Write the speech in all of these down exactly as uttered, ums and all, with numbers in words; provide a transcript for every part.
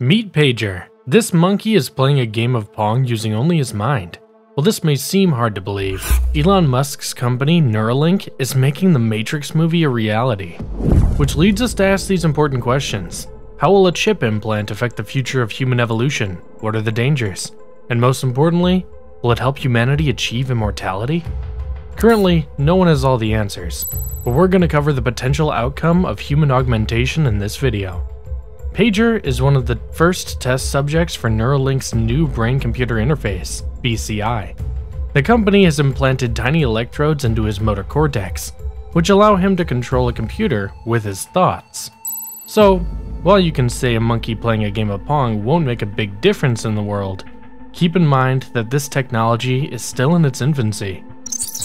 Meet Pager. This monkey is playing a game of Pong using only his mind. While this may seem hard to believe, Elon Musk's company, Neuralink, is making the Matrix movie a reality. Which leads us to ask these important questions. How will a chip implant affect the future of human evolution? What are the dangers? And most importantly, will it help humanity achieve immortality? Currently, no one has all the answers, but we're going to cover the potential outcome of human augmentation in this video. Pager is one of the first test subjects for Neuralink's new brain-computer interface, B C I. The company has implanted tiny electrodes into his motor cortex, which allow him to control a computer with his thoughts. So, while you can say a monkey playing a game of Pong won't make a big difference in the world, keep in mind that this technology is still in its infancy.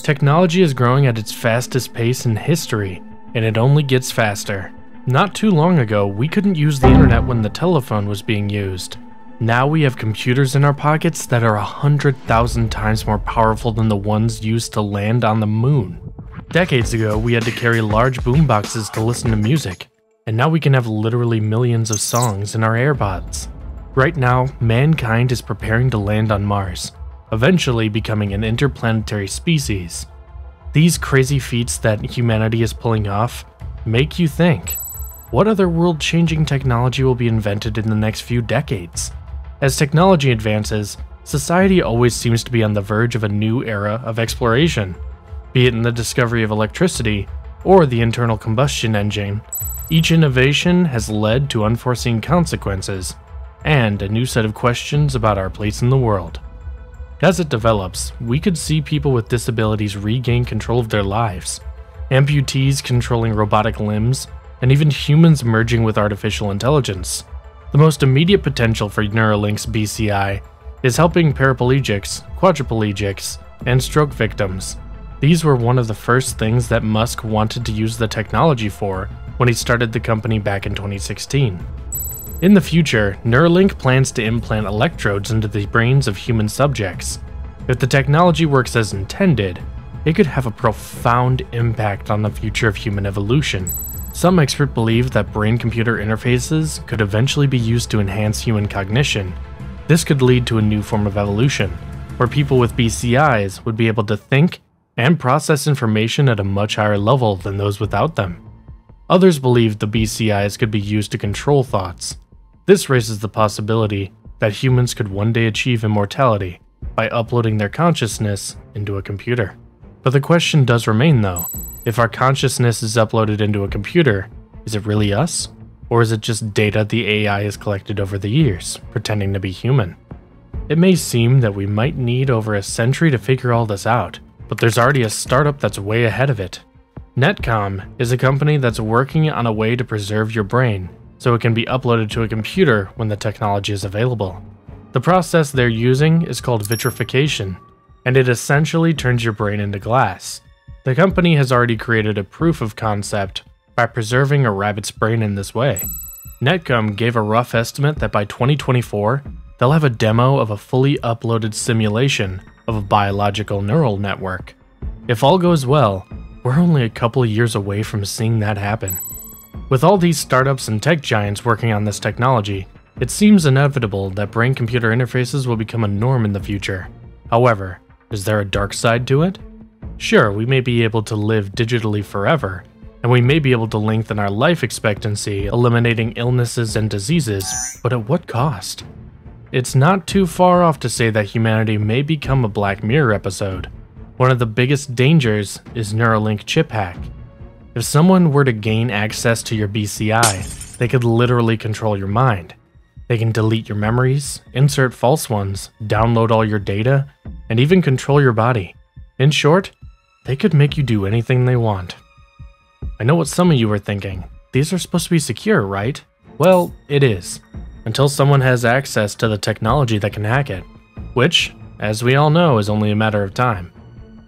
Technology is growing at its fastest pace in history, and it only gets faster. Not too long ago, we couldn't use the internet when the telephone was being used. Now we have computers in our pockets that are one hundred thousand times more powerful than the ones used to land on the moon. Decades ago, we had to carry large boomboxes to listen to music, and now we can have literally millions of songs in our AirPods. Right now, mankind is preparing to land on Mars, eventually becoming an interplanetary species. These crazy feats that humanity is pulling off make you think, what other world-changing technology will be invented in the next few decades? As technology advances, society always seems to be on the verge of a new era of exploration. Be it in the discovery of electricity or the internal combustion engine, each innovation has led to unforeseen consequences and a new set of questions about our place in the world. As it develops, we could see people with disabilities regain control of their lives, amputees controlling robotic limbs, and even humans merging with artificial intelligence. The most immediate potential for Neuralink's B C I is helping paraplegics, quadriplegics, and stroke victims. These were one of the first things that Musk wanted to use the technology for when he started the company back in twenty sixteen. In the future, Neuralink plans to implant electrodes into the brains of human subjects. If the technology works as intended, it could have a profound impact on the future of human evolution. Some experts believe that brain-computer interfaces could eventually be used to enhance human cognition. This could lead to a new form of evolution, where people with B C Is would be able to think and process information at a much higher level than those without them. Others believe the B C Is could be used to control thoughts. This raises the possibility that humans could one day achieve immortality by uploading their consciousness into a computer. But the question does remain though, if our consciousness is uploaded into a computer, is it really us? Or is it just data the A I has collected over the years, pretending to be human? It may seem that we might need over a century to figure all this out, but there's already a startup that's way ahead of it. Netcom is a company that's working on a way to preserve your brain so it can be uploaded to a computer when the technology is available. The process they're using is called vitrification, and it essentially turns your brain into glass. The company has already created a proof of concept by preserving a rabbit's brain in this way. Netcom gave a rough estimate that by twenty twenty-four, they'll have a demo of a fully uploaded simulation of a biological neural network. If all goes well, we're only a couple years away from seeing that happen. With all these startups and tech giants working on this technology, it seems inevitable that brain-computer interfaces will become a norm in the future. However, is there a dark side to it? Sure, we may be able to live digitally forever, and we may be able to lengthen our life expectancy, eliminating illnesses and diseases, but at what cost? It's not too far off to say that humanity may become a Black Mirror episode. One of the biggest dangers is Neuralink chip hack. If someone were to gain access to your B C I, they could literally control your mind. They can delete your memories, insert false ones, download all your data, and even control your body. In short, they could make you do anything they want. I know what some of you are thinking. These are supposed to be secure, right? Well, it is, until someone has access to the technology that can hack it, which, as we all know, is only a matter of time.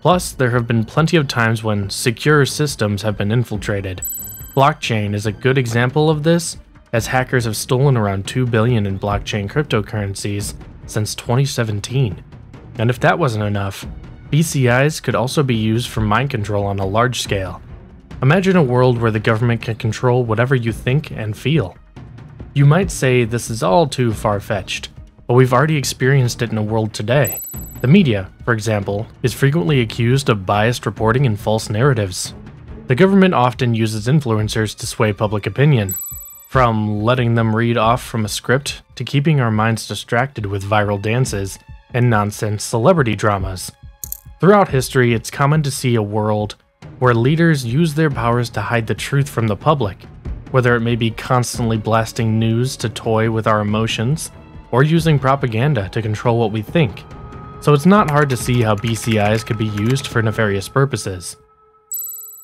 Plus, there have been plenty of times when secure systems have been infiltrated. Blockchain is a good example of this, as hackers have stolen around two billion dollars in blockchain cryptocurrencies since twenty seventeen. And if that wasn't enough, B C Is could also be used for mind control on a large scale. Imagine a world where the government can control whatever you think and feel. You might say this is all too far-fetched, but we've already experienced it in the world today. The media, for example, is frequently accused of biased reporting and false narratives. The government often uses influencers to sway public opinion, from letting them read off from a script to keeping our minds distracted with viral dances and nonsense celebrity dramas. Throughout history, it's common to see a world where leaders use their powers to hide the truth from the public, whether it may be constantly blasting news to toy with our emotions, or using propaganda to control what we think. So it's not hard to see how B C Is could be used for nefarious purposes.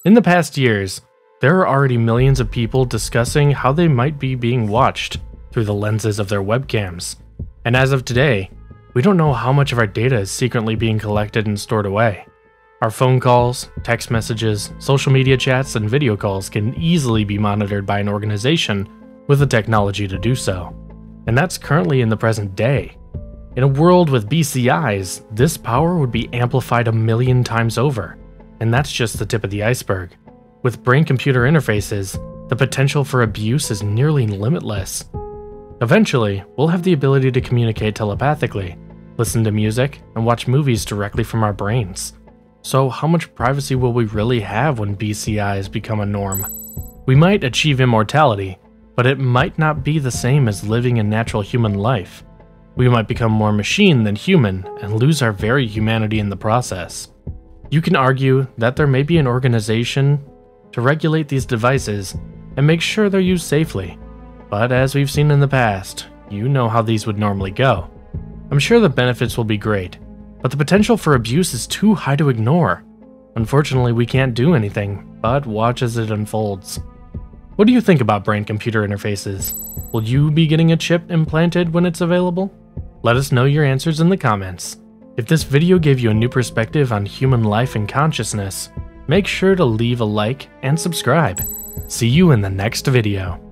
In the past years, there are already millions of people discussing how they might be being watched through the lenses of their webcams. And as of today, we don't know how much of our data is secretly being collected and stored away. Our phone calls, text messages, social media chats, and video calls can easily be monitored by an organization with the technology to do so. And that's currently in the present day. In a world with B C Is, this power would be amplified a million times over, and that's just the tip of the iceberg. With brain-computer interfaces, the potential for abuse is nearly limitless. Eventually, we'll have the ability to communicate telepathically, listen to music, and watch movies directly from our brains. So how much privacy will we really have when B C Is become a norm? We might achieve immortality, but it might not be the same as living a natural human life. We might become more machine than human and lose our very humanity in the process. You can argue that there may be an organization to regulate these devices and make sure they're used safely, but as we've seen in the past, you know how these would normally go. I'm sure the benefits will be great, but the potential for abuse is too high to ignore. Unfortunately, we can't do anything but watch as it unfolds. What do you think about brain-computer interfaces? Will you be getting a chip implanted when it's available? Let us know your answers in the comments. If this video gave you a new perspective on human life and consciousness, make sure to leave a like and subscribe. See you in the next video.